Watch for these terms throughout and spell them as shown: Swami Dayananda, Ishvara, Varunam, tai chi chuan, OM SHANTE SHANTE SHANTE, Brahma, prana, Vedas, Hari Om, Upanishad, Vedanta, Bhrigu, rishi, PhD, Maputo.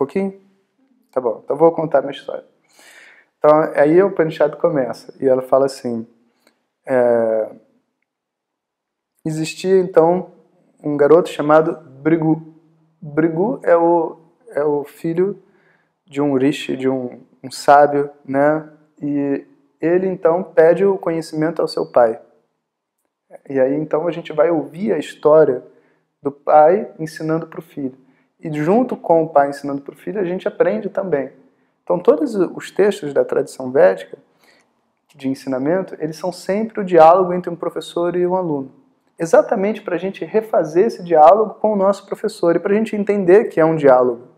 pouquinho? Tá bom, então vou contar minha história. Então, aí o Upanishad começa, e ela fala assim, existia, então, um garoto chamado Bhrigu. Bhrigu é o filho de um rishi, de um sábio, né? E ele, então, pede o conhecimento ao seu pai. E aí, então, a gente vai ouvir a história do pai ensinando para o filho. E junto com o pai ensinando para o filho, a gente aprende também. Então, todos os textos da tradição védica, de ensinamento, eles são sempre o diálogo entre um professor e um aluno. Exatamente para a gente refazer esse diálogo com o nosso professor e para a gente entender que é um diálogo.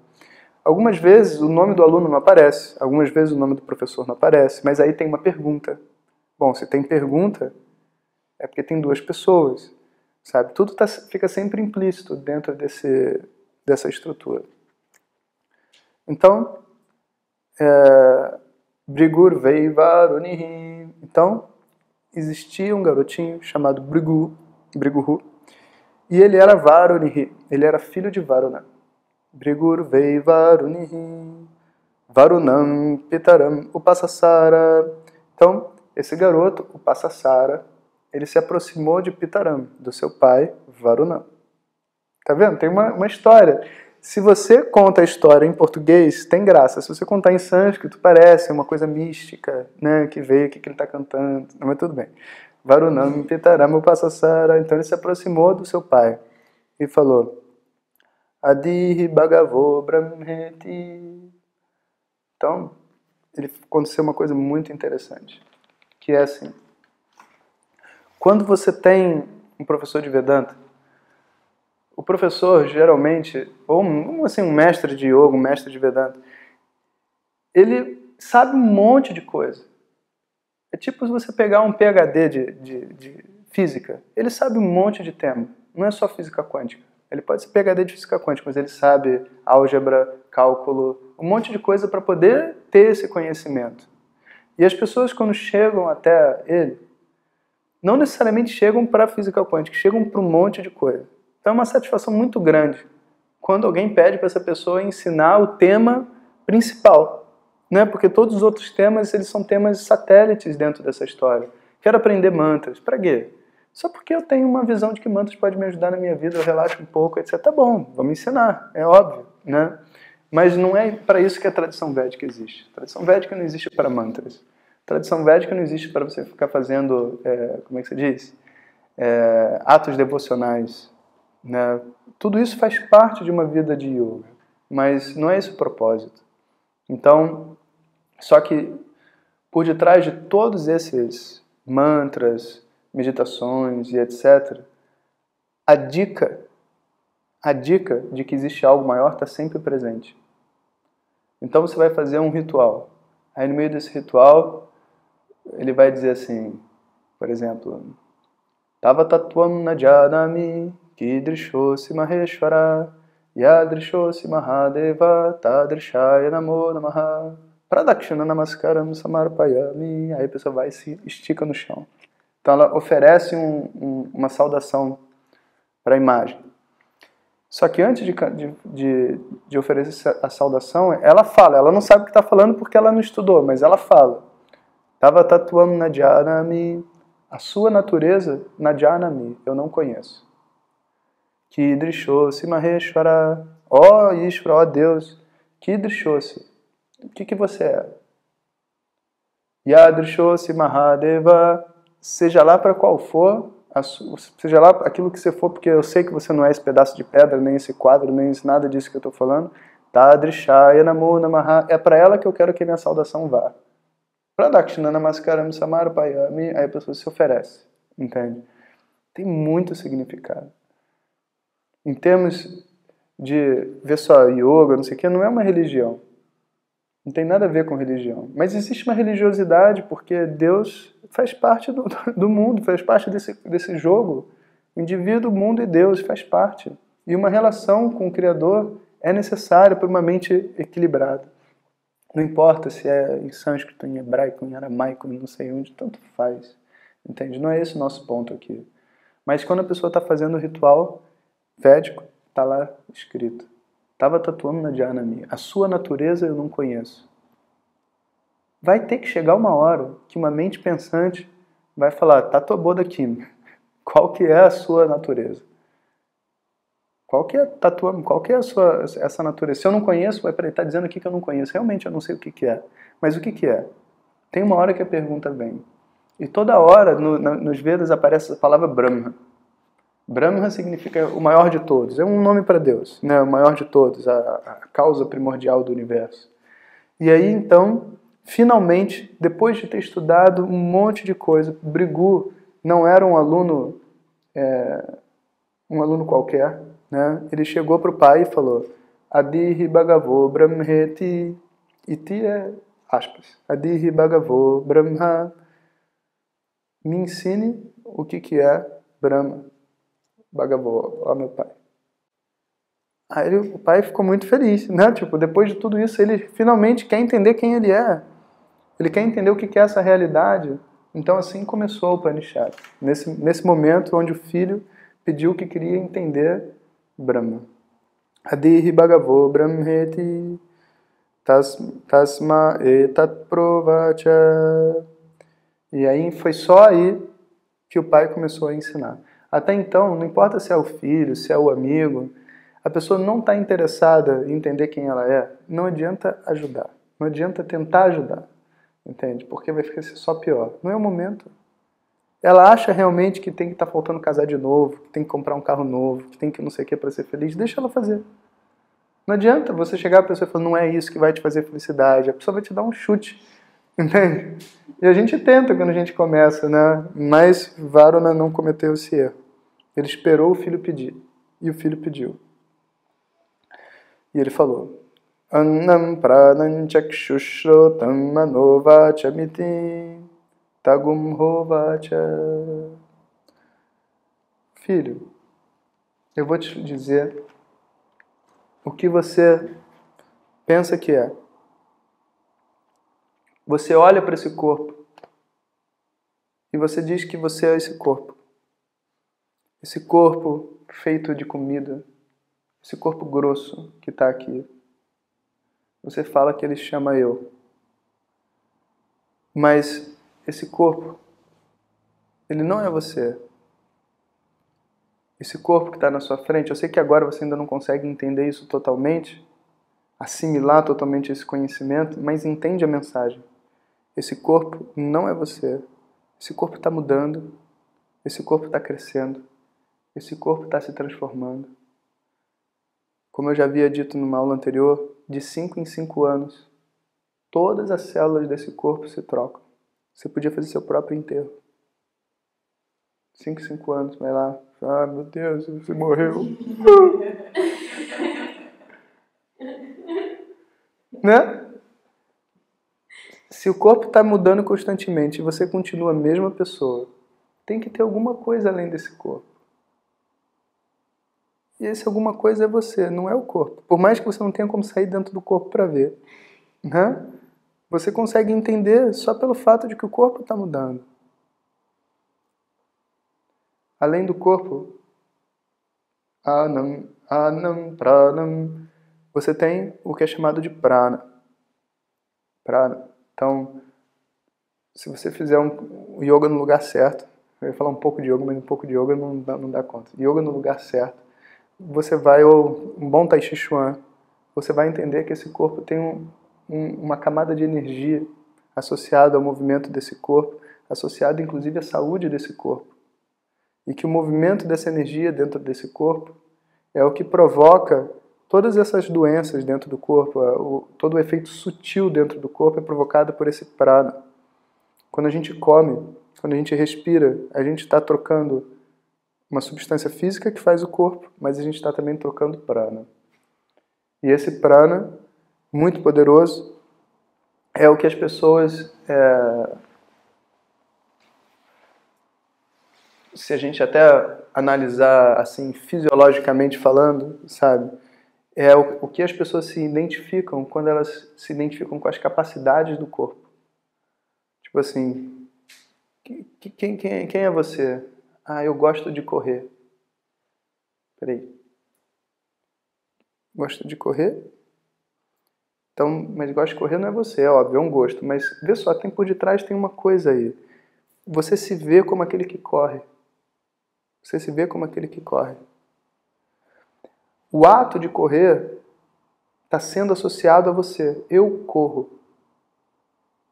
Algumas vezes o nome do aluno não aparece, algumas vezes o nome do professor não aparece, mas aí tem uma pergunta. Bom, se tem pergunta, é porque tem duas pessoas, sabe? Tudo fica sempre implícito dentro dessa estrutura. Então, Bhrigur vei varunihi. Então, existia um garotinho chamado Bhrigu, e ele era varunihi, ele era filho de Varunam. Bhrigur vei varunihi, Varunam pitaram upassasara. Então, esse garoto, upassasara, ele se aproximou de Pitaram, do seu pai, Varunam. Tá vendo? Tem uma história. Se você conta a história em português, tem graça. Se você contar em sânscrito, parece uma coisa mística, né? Que veio, que ele está cantando. Não, mas tudo bem. Varunam pitaram upassasara. Então ele se aproximou do seu pai e falou... Adihi bhagavo brahmeti. Então, aconteceu uma coisa muito interessante, que é assim, quando você tem um professor de Vedanta, o professor geralmente, ou assim, um mestre de yoga, um mestre de Vedanta, ele sabe um monte de coisa. É tipo se você pegar um PhD de física, ele sabe um monte de tema, não é só física quântica. Ele pode ser PhD de física quântica, mas ele sabe álgebra, cálculo, um monte de coisa para poder ter esse conhecimento. E as pessoas, quando chegam até ele, não necessariamente chegam para a física quântica, chegam para um monte de coisa. Então é uma satisfação muito grande quando alguém pede para essa pessoa ensinar o tema principal, né? Porque todos os outros temas, eles são temas satélites dentro dessa história. Quero aprender mantras. Para quê? Só porque eu tenho uma visão de que mantras pode me ajudar na minha vida, eu relaxo um pouco, etc. Tá bom, vamos ensinar, é óbvio, né? Mas não é para isso que a tradição védica existe. A tradição védica não existe para mantras. A tradição védica não existe para você ficar fazendo, como é que se diz? Atos devocionais, né? Tudo isso faz parte de uma vida de yoga, mas não é esse o propósito. Então, só que por detrás de todos esses mantras, meditações e etc, a dica de que existe algo maior está sempre presente. Então você vai fazer um ritual. Aí no meio desse ritual, ele vai dizer assim, por exemplo, Tava tatvam najanami kidrishosi maheshvara yadrishosi mahadeva tadrishaya namo namaha pradakshina namaskaram samarpayami. Aí a pessoa vai e se estica no chão. Então ela oferece uma saudação para a imagem. Só que antes de oferecer a saudação, ela fala. Ela não sabe o que está falando porque ela não estudou, mas ela fala. Tava tatuam nadyanami. A sua natureza, nadyanami, eu não conheço. Kidrishosi maheshvara. Ó Ishvara, ó Deus. Kidrishosi. O que você é? Yadrishosi mahadeva. Seja lá para qual for, seja lá aquilo que você for, porque eu sei que você não é esse pedaço de pedra, nem esse quadro, nem esse, nada disso que eu estou falando. Tadrishaya namo namaha. É para ela que eu quero que a minha saudação vá. Pradakshina namaskaram samarpayami. Aí a pessoa se oferece, entende? Tem muito significado. Em termos de ver só yoga, não sei o que, não é uma religião. Não tem nada a ver com religião. Mas existe uma religiosidade porque Deus faz parte do mundo, faz parte desse jogo. O indivíduo, o mundo e Deus faz parte. E uma relação com o Criador é necessária para uma mente equilibrada. Não importa se é em sânscrito, em hebraico, em aramaico, não sei onde, tanto faz. Entende? Não é esse o nosso ponto aqui. Mas quando a pessoa está fazendo o ritual védico, está lá escrito. Tavata tuam nadyanami. A sua natureza eu não conheço. Vai ter que chegar uma hora que uma mente pensante vai falar, tatoboda kim, qual que é a sua natureza? Qual que é, a sua, essa natureza? Se eu não conheço, vai estar dizendo aqui que eu não conheço. Realmente eu não sei o que é. Mas o que é? Tem uma hora que a pergunta vem. E toda hora, nos Vedas, aparece a palavra Brahma. Brahma significa o maior de todos. É um nome para Deus, né? O maior de todos, a causa primordial do universo. E aí, então, finalmente, depois de ter estudado um monte de coisa, Bhrigu não era um aluno qualquer, né? Ele chegou para o pai e falou Adihi Bhagavo Brahmeti, iti é aspas, Adihi Bhagavo Brahma, me ensine o que é Brahma, Bhagavo, ó meu pai. Aí o pai ficou muito feliz, né? Tipo, depois de tudo isso, ele finalmente quer entender quem ele é. Ele quer entender o que é essa realidade. Então assim começou o Upanishad. Nesse momento onde o filho pediu que queria entender Brahma. Adihi Bhagavo Brahmeti Tasma etat provacha. E aí foi só aí que o pai começou a ensinar. Até então, não importa se é o filho, se é o amigo, a pessoa não está interessada em entender quem ela é, não adianta ajudar. Não adianta tentar ajudar, entende? Porque vai ficar só pior. Não é o momento. Ela acha realmente que tem que estar faltando casar de novo, que tem que comprar um carro novo, que tem que não sei o que para ser feliz. Deixa ela fazer. Não adianta você chegar à pessoa e falar, não é isso que vai te fazer felicidade. A pessoa vai te dar um chute, entende? E a gente tenta quando a gente começa, né? Mas Varuna não cometeu esse erro. Ele esperou o filho pedir. E o filho pediu. E ele falou, Annam pranam chakshusrotam manovachamiti tagum hovacha. Filho, eu vou te dizer o que você pensa que é. Você olha para esse corpo e você diz que você é esse corpo. Esse corpo feito de comida. Esse corpo grosso que está aqui. Você fala que ele chama eu. Mas esse corpo, ele não é você. Esse corpo que está na sua frente, eu sei que agora você ainda não consegue entender isso totalmente, assimilar totalmente esse conhecimento, mas entende a mensagem. Esse corpo não é você. Esse corpo está mudando. Esse corpo está crescendo. Esse corpo está se transformando. Como eu já havia dito numa aula anterior, de 5 em 5 anos, todas as células desse corpo se trocam. Você podia fazer seu próprio enterro. 5 em 5 anos, vai lá. Ah, meu Deus, você morreu. Né? Se o corpo está mudando constantemente e você continua a mesma pessoa, tem que ter alguma coisa além desse corpo. E esse alguma coisa é você, não é o corpo. Por mais que você não tenha como sair dentro do corpo para ver. Né? Você consegue entender só pelo fato de que o corpo está mudando. Além do corpo, anam, anam, pranam, você tem o que é chamado de prana. Prana. Então, se você fizer um yoga no lugar certo, eu ia falar um pouco de yoga, mas um pouco de yoga não dá conta. Yoga no lugar certo. Você vai, ou um bom tai chi chuan, você vai entender que esse corpo tem uma camada de energia associada ao movimento desse corpo, associada inclusive à saúde desse corpo. E que o movimento dessa energia dentro desse corpo é o que provoca todas essas doenças dentro do corpo, todo o efeito sutil dentro do corpo é provocado por esse prana. Quando a gente come, quando a gente respira, a gente está trocando uma substância física que faz o corpo, mas a gente está também trocando prana. E esse prana, muito poderoso, é o que as pessoas... Se a gente até analisar, assim, fisiologicamente falando, sabe? É o que as pessoas se identificam quando elas se identificam com as capacidades do corpo. Tipo assim, quem é você? Ah, eu gosto de correr. Peraí. Gosta de correr? Então, mas gosta de correr não é você, é óbvio, é um gosto. Mas vê só, tem por detrás, tem uma coisa aí. Você se vê como aquele que corre. Você se vê como aquele que corre. O ato de correr está sendo associado a você. Eu corro.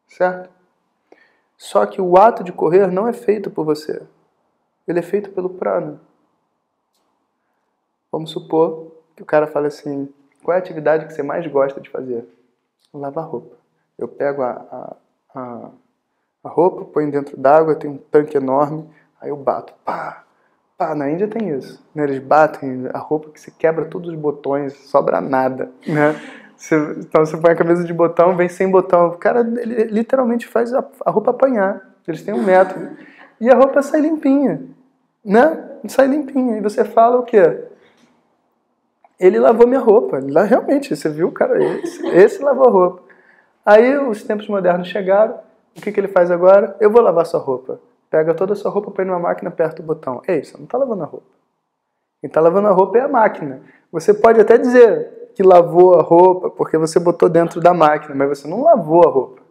Certo? Só que o ato de correr não é feito por você. Ele é feito pelo prana. Vamos supor que o cara fala assim, qual é a atividade que você mais gosta de fazer? Lavar roupa. Eu pego a roupa, ponho dentro d'água, tem um tanque enorme, aí eu bato. Pá, pá, na Índia tem isso. Né? Eles batem a roupa que se quebra todos os botões, sobra nada. Né? Então você põe a camisa de botão, vem sem botão. O cara ele literalmente faz a roupa apanhar. Eles têm um método. E a roupa sai limpinha. Né? Sai limpinha. E você fala o quê? Ele lavou minha roupa. Realmente, você viu, cara? Esse lavou a roupa. Aí os tempos modernos chegaram. O que ele faz agora? Eu vou lavar sua roupa. Pega toda a sua roupa, põe numa máquina, aperta o botão. Ei, você não está lavando a roupa. Quem está lavando a roupa é a máquina. Você pode até dizer que lavou a roupa porque você botou dentro da máquina, mas você não lavou a roupa.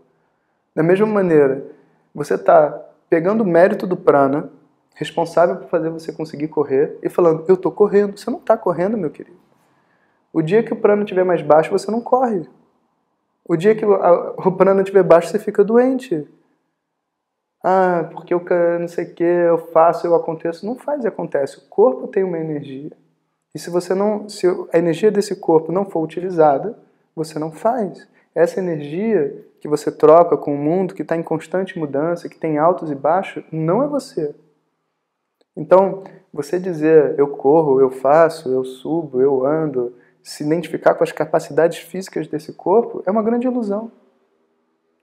Da mesma maneira, você está pegando o mérito do prana, responsável por fazer você conseguir correr, e falando, eu estou correndo. Você não está correndo, meu querido. O dia que o prana estiver mais baixo, você não corre. O dia que o prana estiver baixo, você fica doente. Ah, porque eu não sei o que, eu faço, eu aconteço. Não faz e acontece. O corpo tem uma energia. E se você não, se a energia desse corpo não for utilizada, você não faz. Essa energia que você troca com o mundo, que está em constante mudança, que tem altos e baixos, não é você. Então, você dizer, eu corro, eu faço, eu subo, eu ando, se identificar com as capacidades físicas desse corpo é uma grande ilusão.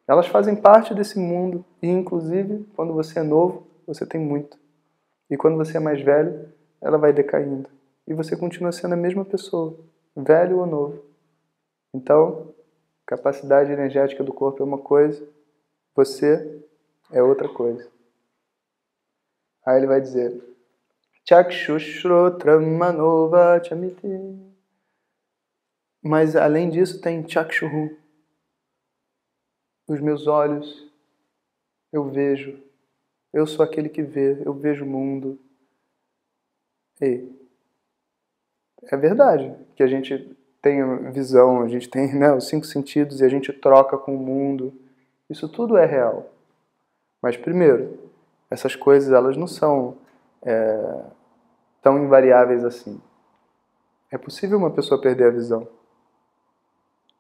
Elas fazem parte desse mundo e, inclusive, quando você é novo, você tem muito. E quando você é mais velho, ela vai decaindo. E você continua sendo a mesma pessoa, velho ou novo. Então, capacidade energética do corpo é uma coisa, você é outra coisa. Aí ele vai dizer, Chakshushrotra Manovachamiti. Mas, além disso, tem Chakshuhu. Os meus olhos, eu vejo. Eu sou aquele que vê, eu vejo o mundo. E é verdade que a gente tem visão, a gente tem os 5 sentidos e a gente troca com o mundo. Isso tudo é real. Mas, primeiro, essas coisas elas não são tão invariáveis assim. É possível uma pessoa perder a visão.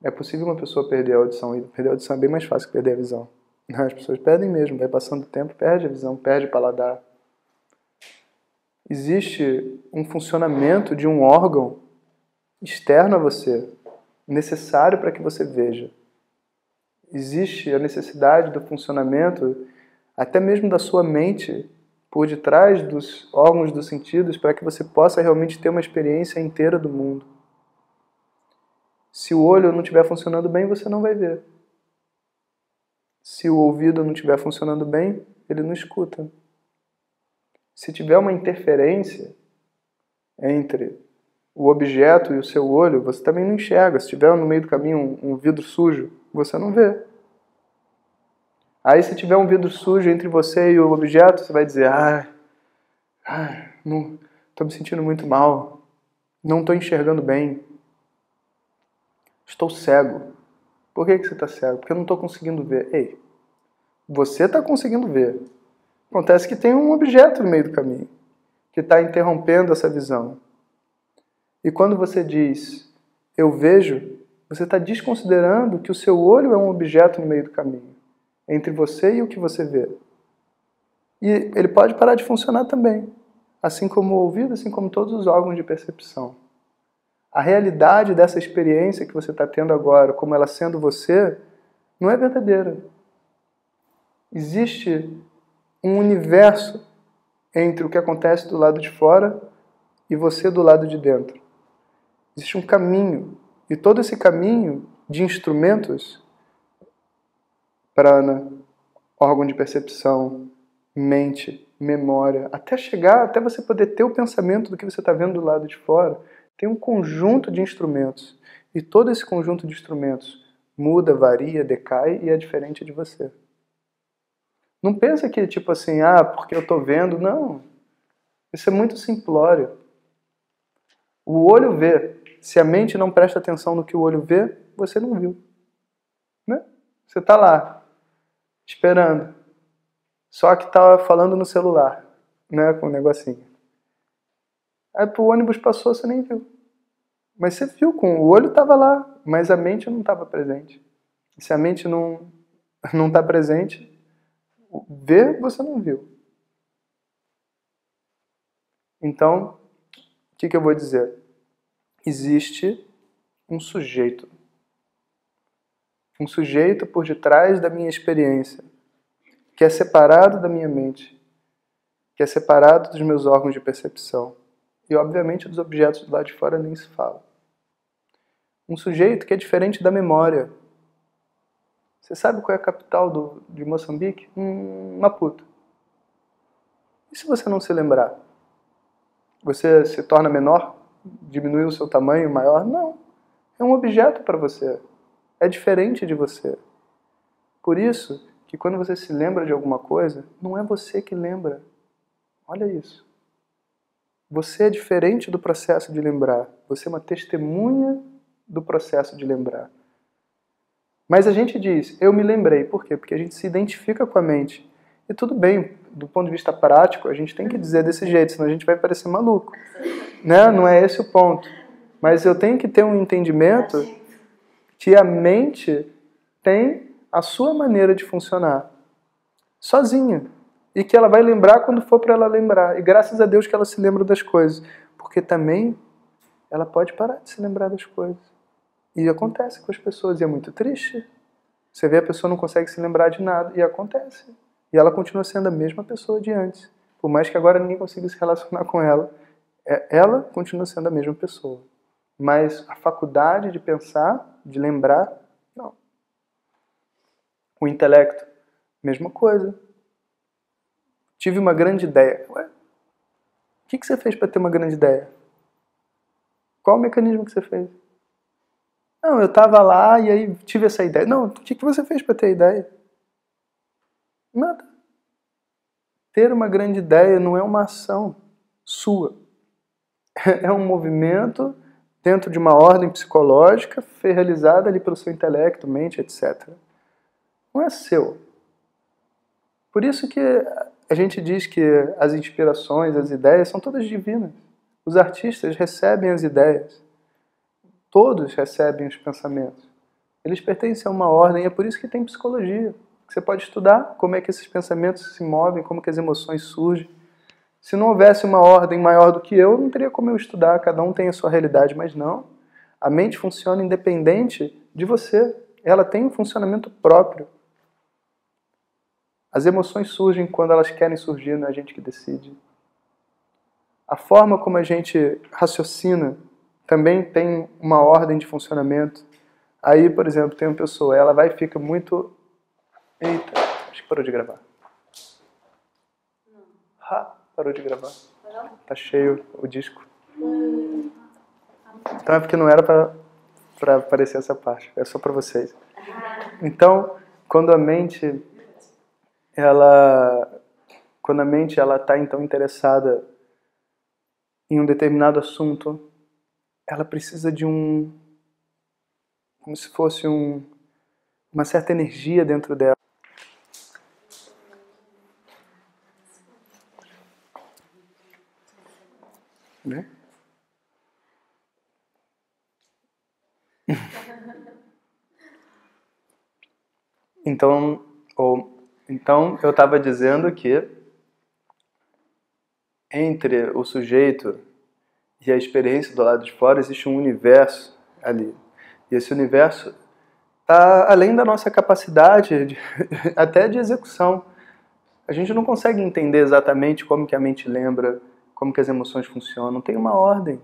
É possível uma pessoa perder a audição. E perder a audição é bem mais fácil que perder a visão. As pessoas perdem mesmo. Vai passando o tempo, perde a visão, perde o paladar. Existe um funcionamento de um órgão externo a você, necessário para que você veja. Existe a necessidade do funcionamento, até mesmo da sua mente, por detrás dos órgãos dos sentidos, para que você possa realmente ter uma experiência inteira do mundo. Se o olho não estiver funcionando bem, você não vai ver. Se o ouvido não estiver funcionando bem, ele não escuta. Se tiver uma interferência entre o objeto e o seu olho, você também não enxerga. Se tiver no meio do caminho um vidro sujo, você não vê. Aí se tiver um vidro sujo entre você e o objeto, você vai dizer, estou me sentindo muito mal, não estou enxergando bem. Estou cego. Por que você está cego? Porque eu não estou conseguindo ver. Ei, você está conseguindo ver. Acontece que tem um objeto no meio do caminho que está interrompendo essa visão. E quando você diz, eu vejo, você está desconsiderando que o seu olho é um objeto no meio do caminho, entre você e o que você vê. E ele pode parar de funcionar também, assim como o ouvido, assim como todos os órgãos de percepção. A realidade dessa experiência que você está tendo agora, como ela sendo você, não é verdadeira. Existe um universo entre o que acontece do lado de fora e você do lado de dentro. Existe um caminho. E todo esse caminho de instrumentos, prana, órgão de percepção, mente, memória, até chegar, até você poder ter o pensamento do que você está vendo do lado de fora, tem um conjunto de instrumentos. E todo esse conjunto de instrumentos muda, varia, decai e é diferente de você. Não pensa que, tipo assim, ah, porque eu tô vendo. Não. Isso é muito simplório. O olho vê. Se a mente não presta atenção no que o olho vê, você não viu. Né? Você tá lá, esperando. Só que tá falando no celular, né, com um negocinho. Aí o ônibus passou, você nem viu. Mas você viu, com o olho estava lá, mas a mente não estava presente. E se a mente não está presente, ver você não viu. Então, o que eu vou dizer? Existe um sujeito. Um sujeito por detrás da minha experiência, que é separado da minha mente, que é separado dos meus órgãos de percepção. E, obviamente, dos objetos do lado de fora nem se fala. Um sujeito que é diferente da memória. Você sabe qual é a capital de Moçambique? Maputo. E se você não se lembrar? Você se torna menor? Diminui o seu tamanho maior? Não. É um objeto para você. É diferente de você. Por isso que quando você se lembra de alguma coisa, não é você que lembra. Olha isso. Você é diferente do processo de lembrar. Você é uma testemunha do processo de lembrar. Mas a gente diz, eu me lembrei. Por quê? Porque a gente se identifica com a mente. E tudo bem, do ponto de vista prático, a gente tem que dizer desse jeito, senão a gente vai parecer maluco. Né? Não é esse o ponto. Mas eu tenho que ter um entendimento que a mente tem a sua maneira de funcionar. Sozinha. E que ela vai lembrar quando for para ela lembrar. E graças a Deus que ela se lembra das coisas. Porque também ela pode parar de se lembrar das coisas. E acontece com as pessoas. E é muito triste. Você vê a pessoa não consegue se lembrar de nada. E acontece. E ela continua sendo a mesma pessoa de antes. Por mais que agora ninguém consiga se relacionar com ela. Ela continua sendo a mesma pessoa. Mas a faculdade de pensar, de lembrar, não. O intelecto, mesma coisa. Tive uma grande ideia. Ué? O que você fez para ter uma grande ideia? Qual o mecanismo que você fez? Não, eu estava lá e aí tive essa ideia. Não, o que você fez para ter a ideia? Nada. Ter uma grande ideia não é uma ação sua. É um movimento dentro de uma ordem psicológica realizada ali pelo seu intelecto, mente, etc. Não é seu. Por isso que a gente diz que as inspirações, as ideias, são todas divinas. Os artistas recebem as ideias. Todos recebem os pensamentos. Eles pertencem a uma ordem, e é por isso que tem psicologia. Você pode estudar como é que esses pensamentos se movem, como que as emoções surgem. Se não houvesse uma ordem maior do que eu, não teria como eu estudar. Cada um tem a sua realidade, mas não. A mente funciona independente de você. Ela tem um funcionamento próprio. As emoções surgem quando elas querem surgir, não é a gente que decide. A forma como a gente raciocina também tem uma ordem de funcionamento. Aí, por exemplo, tem uma pessoa, ela vai e fica muito... Eita, acho que parou de gravar. Parou de gravar. Tá cheio o disco. Então é porque não era para aparecer essa parte, é só para vocês. Então, quando a mente... Quando a mente está então interessada em um determinado assunto, ela precisa de como se fosse uma certa energia dentro dela. Né? Então, eu estava dizendo que entre o sujeito e a experiência do lado de fora existe um universo ali. E esse universo está além da nossa capacidade até de execução. A gente não consegue entender exatamente como que a mente lembra, como que as emoções funcionam. Tem uma ordem.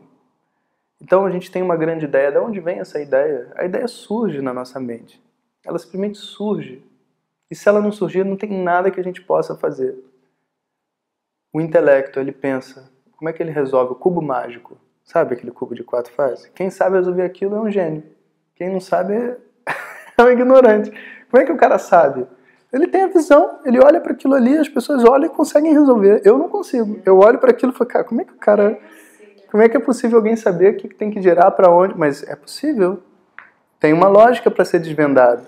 Então a gente tem uma grande ideia. De onde vem essa ideia? A ideia surge na nossa mente. Ela simplesmente surge. E se ela não surgir, não tem nada que a gente possa fazer. O intelecto, ele pensa. Como é que ele resolve o cubo mágico? Sabe aquele cubo de 4 faces? Quem sabe resolver aquilo é um gênio. Quem não sabe é um ignorante. Como é que o cara sabe? Ele tem a visão, ele olha para aquilo ali, as pessoas olham e conseguem resolver. Eu não consigo. Eu olho para aquilo e falo, cara, como é que o cara... Como é que é possível alguém saber o que tem que girar, para onde? Mas é possível. Tem uma lógica para ser desvendada.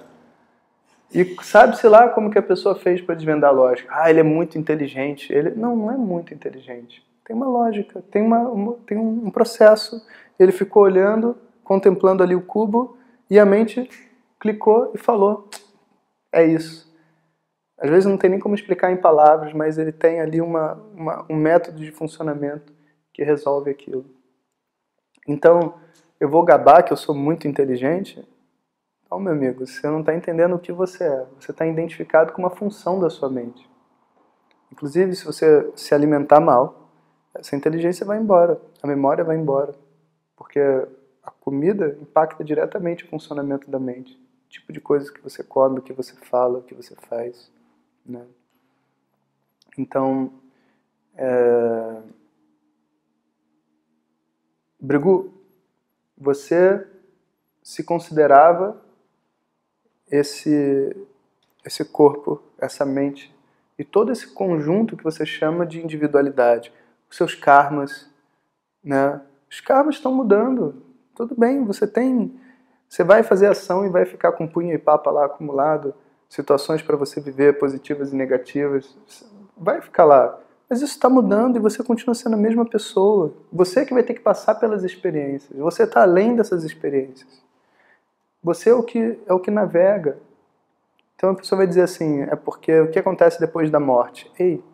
E sabe-se lá como que a pessoa fez para desvendar a lógica. Ah, ele é muito inteligente. Ele... Não, não é muito inteligente. Tem uma lógica, tem um processo. Ele ficou olhando, contemplando ali o cubo, e a mente clicou e falou. É isso. Às vezes não tem nem como explicar em palavras, mas ele tem ali um método de funcionamento que resolve aquilo. Então, eu vou gabar que eu sou muito inteligente? Não, meu amigo, você não está entendendo o que você é. Você está identificado com uma função da sua mente. Inclusive, se você se alimentar mal, essa inteligência vai embora, a memória vai embora. Porque a comida impacta diretamente o funcionamento da mente. O tipo de coisa que você come, o que você fala, o que você faz. Né? Então, Bhrigu, você se considerava esse corpo, essa mente, e todo esse conjunto que você chama de individualidade. Os seus karmas, né? Os karmas estão mudando. Tudo bem, você vai fazer ação e vai ficar com punho e papa lá acumulado, situações para você viver, positivas e negativas, vai ficar lá. Mas isso está mudando e você continua sendo a mesma pessoa. Você que vai ter que passar pelas experiências. Você está além dessas experiências. Você é o que navega. Então a pessoa vai dizer assim, é porque o que acontece depois da morte? Ei,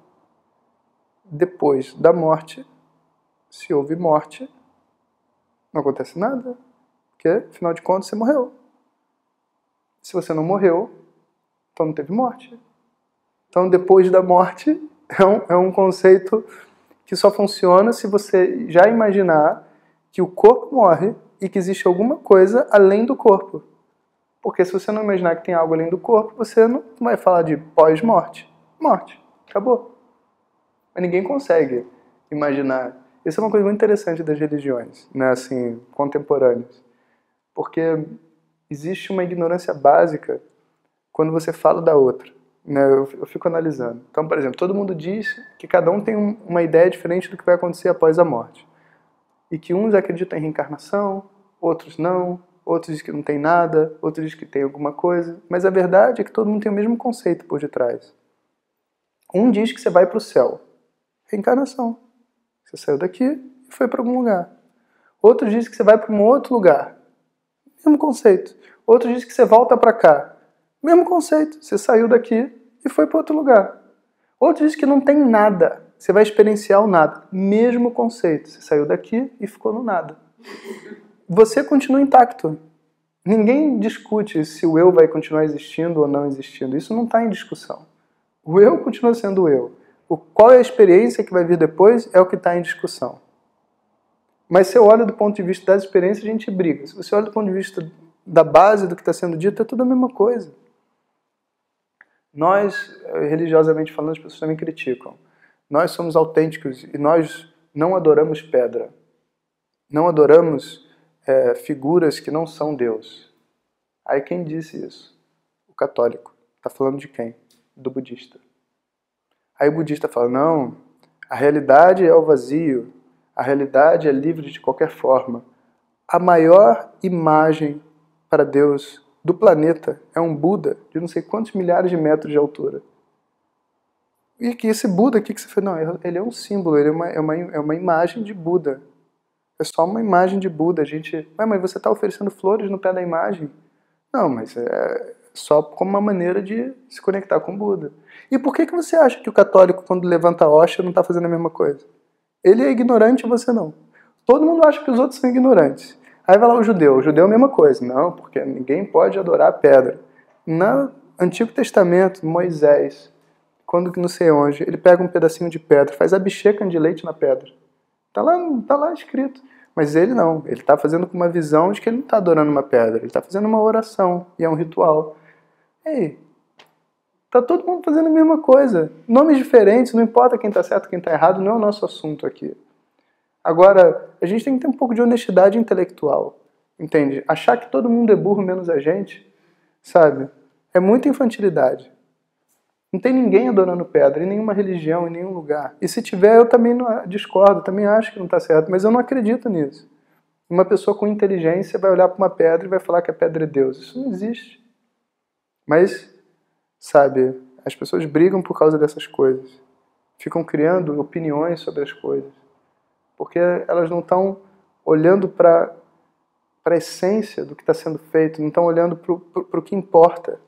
depois da morte, se houve morte, não acontece nada. Porque, afinal de contas, você morreu. Se você não morreu, então não teve morte. Então depois da morte... É um conceito que só funciona se você já imaginar que o corpo morre e que existe alguma coisa além do corpo. Porque se você não imaginar que tem algo além do corpo, você não vai falar de pós-morte. Morte. Acabou. Mas ninguém consegue imaginar. Isso é uma coisa muito interessante das religiões, né, assim, contemporâneas. Porque existe uma ignorância básica quando você fala da outra. Eu fico analisando. Então, por exemplo, todo mundo diz que cada um tem uma ideia diferente do que vai acontecer após a morte. E que uns acreditam em reencarnação, outros não, outros dizem que não tem nada, outros dizem que tem alguma coisa. Mas a verdade é que todo mundo tem o mesmo conceito por detrás. Um diz que você vai para o céu. Reencarnação. Você saiu daqui e foi para algum lugar. Outro diz que você vai para um outro lugar. Mesmo conceito. Outro diz que você volta para cá. Mesmo conceito, você saiu daqui e foi para outro lugar. Outro diz que não tem nada, você vai experienciar o nada. Mesmo conceito, você saiu daqui e ficou no nada. Você continua intacto. Ninguém discute se o eu vai continuar existindo ou não existindo. Isso não está em discussão. O eu continua sendo o eu. Qual é a experiência que vai vir depois é o que está em discussão. Mas se eu olho do ponto de vista das experiências, a gente briga. Se você olha do ponto de vista da base do que está sendo dito, é tudo a mesma coisa. Nós, religiosamente falando, as pessoas também criticam. Nós somos autênticos e nós não adoramos pedra. Não adoramos figuras que não são Deus. Aí quem disse isso? O católico. Está falando de quem? Do budista. Aí o budista fala, não, a realidade é o vazio. A realidade é livre de qualquer forma. A maior imagem para Deus do planeta é um Buda de não sei quantos milhares de metros de altura. E que esse Buda aqui que você fala, não, ele é um símbolo, ele é uma imagem de Buda. É só uma imagem de Buda. A gente, ué, mas você está oferecendo flores no pé da imagem? Não, mas é só como uma maneira de se conectar com Buda. E por que você acha que o católico, quando levanta a hóstia, não está fazendo a mesma coisa? Ele é ignorante e você não. Todo mundo acha que os outros são ignorantes. Aí vai lá o judeu é a mesma coisa. Não, porque ninguém pode adorar a pedra. No Antigo Testamento, Moisés, quando não sei onde, ele pega um pedacinho de pedra, faz a bicheca de leite na pedra. Tá lá escrito. Mas ele não, ele está fazendo com uma visão de que ele não está adorando uma pedra, ele está fazendo uma oração, e é um ritual. Ei, tá todo mundo fazendo a mesma coisa. Nomes diferentes, não importa quem está certo, quem está errado, não é o nosso assunto aqui. Agora, a gente tem que ter um pouco de honestidade intelectual, entende? Achar que todo mundo é burro menos a gente, sabe? É muita infantilidade. Não tem ninguém adorando pedra, em nenhuma religião, em nenhum lugar. E se tiver, eu também não discordo, também acho que não está certo, mas eu não acredito nisso. Uma pessoa com inteligência vai olhar para uma pedra e vai falar que a pedra é Deus. Isso não existe. Mas, sabe, as pessoas brigam por causa dessas coisas. Ficam criando opiniões sobre as coisas. Porque elas não estão olhando para a essência do que está sendo feito, não estão olhando para o que importa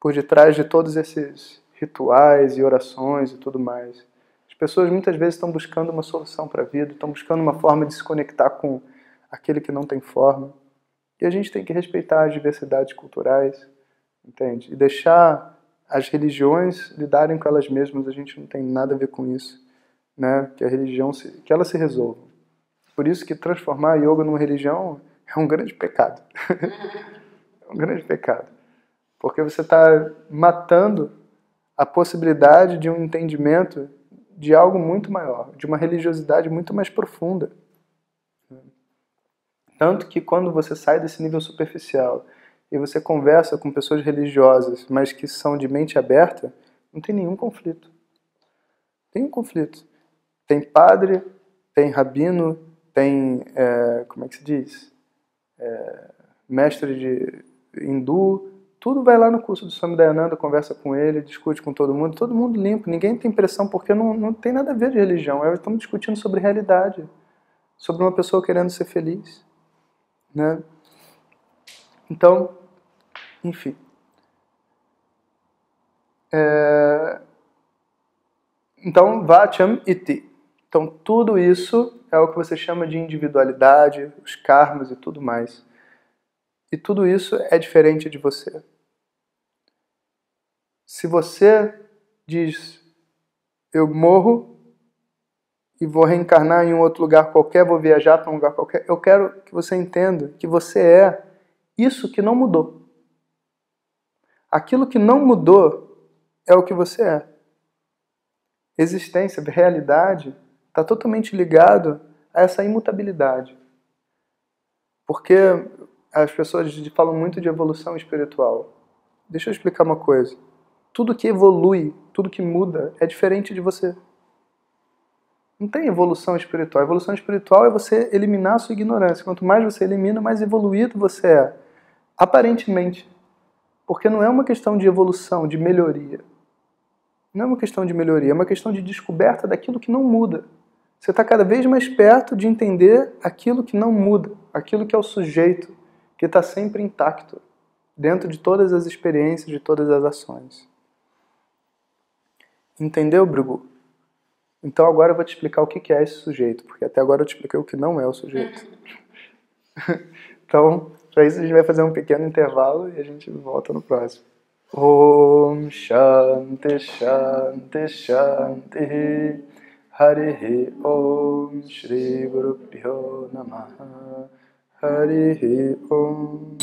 por detrás de todos esses rituais e orações e tudo mais. As pessoas muitas vezes estão buscando uma solução para a vida, estão buscando uma forma de se conectar com aquele que não tem forma. E a gente tem que respeitar as diversidades culturais, entende? E deixar as religiões lidarem com elas mesmas, a gente não tem nada a ver com isso, né? Que a religião, que ela se resolva. Por isso que transformar a yoga numa religião é um grande pecado. É um grande pecado. Porque você está matando a possibilidade de um entendimento de algo muito maior, de uma religiosidade muito mais profunda. Tanto que quando você sai desse nível superficial e você conversa com pessoas religiosas, mas que são de mente aberta, não tem nenhum conflito. Tem um conflito. Tem padre, tem rabino, tem, como é que se diz? Mestre de hindu, tudo vai lá no curso do Swami Dayananda, conversa com ele, discute com todo mundo limpo, ninguém tem pressão, porque não tem nada a ver de religião. Eles estão discutindo sobre realidade, sobre uma pessoa querendo ser feliz, né? Então, enfim. Então, vacham iti. Então, tudo isso é o que você chama de individualidade, os karmas e tudo mais. E tudo isso é diferente de você. Se você diz, eu morro e vou reencarnar em um outro lugar qualquer, vou viajar para um lugar qualquer, eu quero que você entenda que você é isso que não mudou. Aquilo que não mudou é o que você é. Existência, realidade, está totalmente ligado a essa imutabilidade. Porque as pessoas falam muito de evolução espiritual. Deixa eu explicar uma coisa. Tudo que evolui, tudo que muda, é diferente de você. Não tem evolução espiritual. Evolução espiritual é você eliminar a sua ignorância. Quanto mais você elimina, mais evoluído você é. Aparentemente. Porque não é uma questão de evolução, de melhoria. Não é uma questão de melhoria, é uma questão de descoberta daquilo que não muda. Você está cada vez mais perto de entender aquilo que não muda, aquilo que é o sujeito, que está sempre intacto, dentro de todas as experiências, de todas as ações. Entendeu, Bhrigu? Então agora eu vou te explicar o que é esse sujeito, porque até agora eu te expliquei o que não é o sujeito. Então, para isso a gente vai fazer um pequeno intervalo e a gente volta no próximo. Om Shante Shante Shante Hari Om Shri Guru Pio Namaha Hari Om.